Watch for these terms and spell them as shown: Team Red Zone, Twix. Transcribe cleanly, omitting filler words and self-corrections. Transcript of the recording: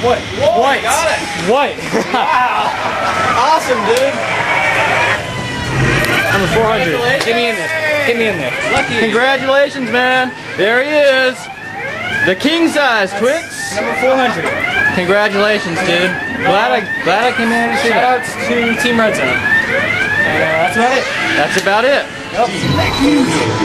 What? Whoa, what? Got it. What? Wow. Awesome, dude. I'm a 400. Get me in there. Get me in there. Lucky. Congratulations, man. There he is. The king size Twix. Number 400. Congratulations, dude. Glad I came in to see that. Shout out to Team Red Zone. That's about it. That's about it. Yep.